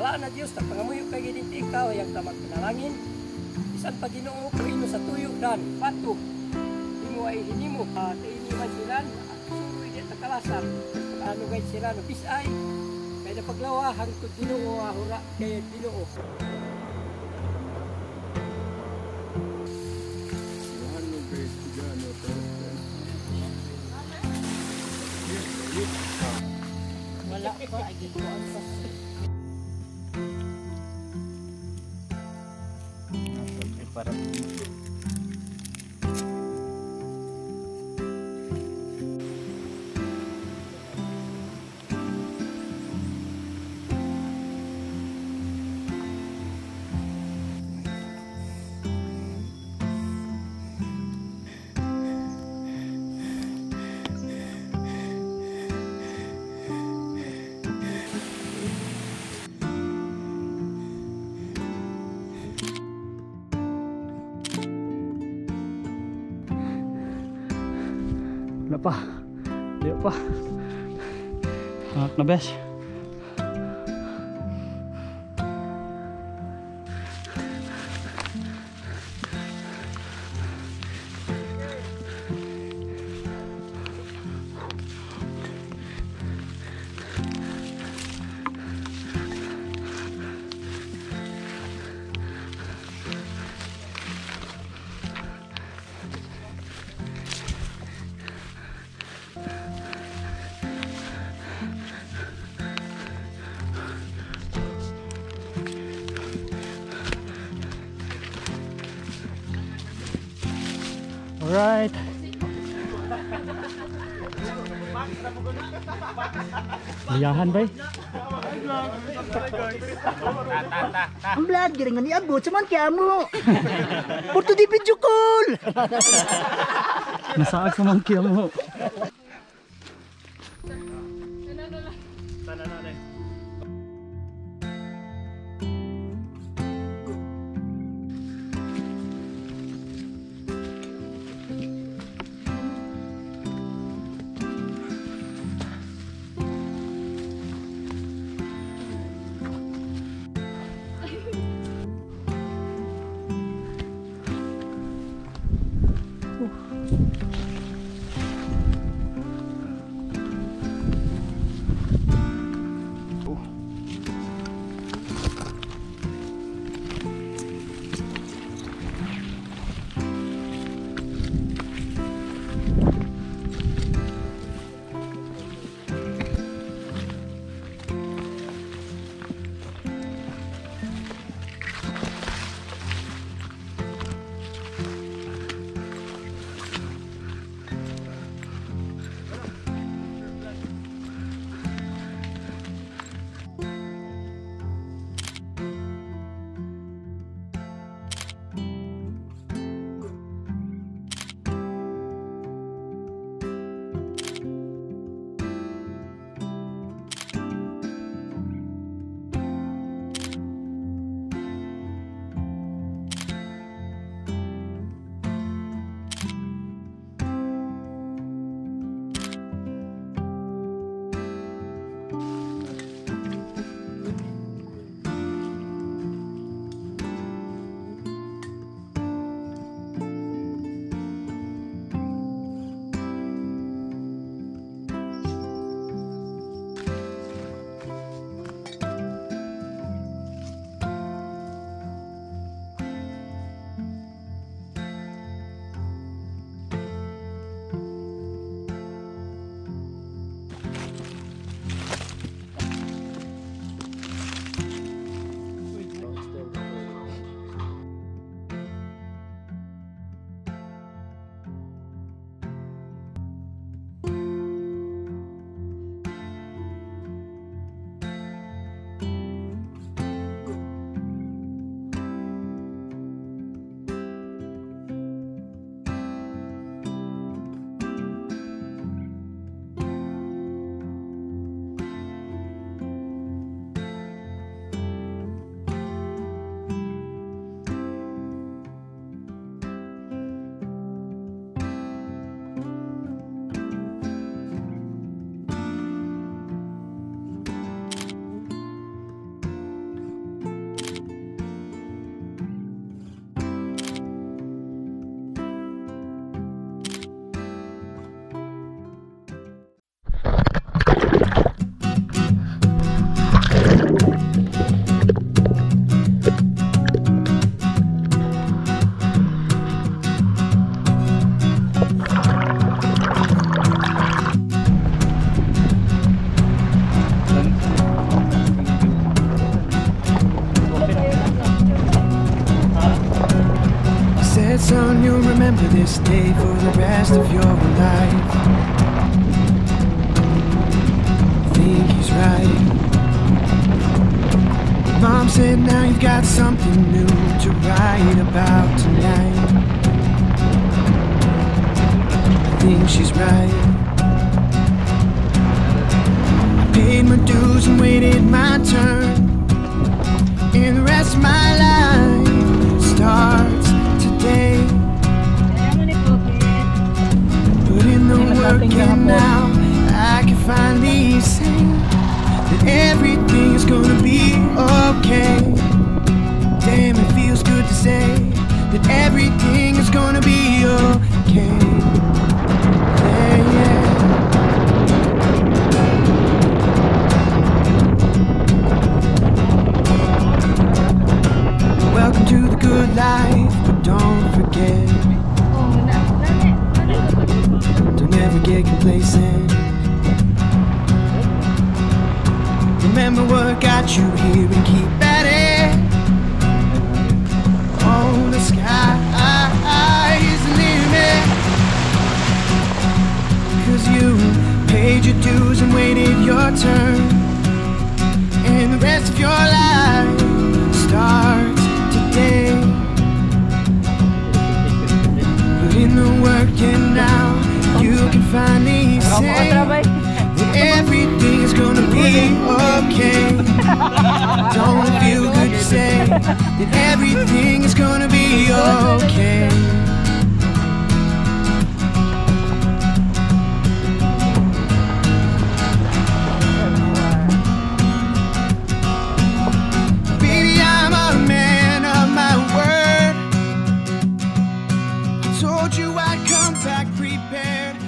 Alaan na Diyos, nagpangamuyo kay gidinti ikaw, ayang tamag pinalangin. Bisan Paginoo, karino sa tuyo, dan, pato. Imo ay hinimo, at iniwan sila, suruin at nakalasan. Anugay sila, nupis ay, kaya napaglawa, hangtod Ginoo, ahura, kaya Ginoo. Wala pa, agituan sa para pa, dia pa. Hangat na bes. Right. Liyahan bay. Ang vlog giringan ni abot cuman kiamu. Porto di video call. Nasaag sa mga kiamu. remember this day for the rest of your life. I think he's right. Mom said now you've got something new to write about tonight. I think she's right. I paid my dues and waited my turn, and the rest of my life starts today. Put in the work and now I can finally say that everything's gonna be okay. Damn, it feels good to say that everything is gonna be okay. Yeah, yeah. Welcome to the good life, but don't forget, don't ever get complacent. Remember what got you here and keep at it. Oh, the sky is the limit. Cause you paid your dues and waited your turn, and the rest of your life starts. Put in the work and now you can finally say that everything is gonna be okay. Don't it feel good to say that everything is gonna be okay? Told you I'd come back prepared.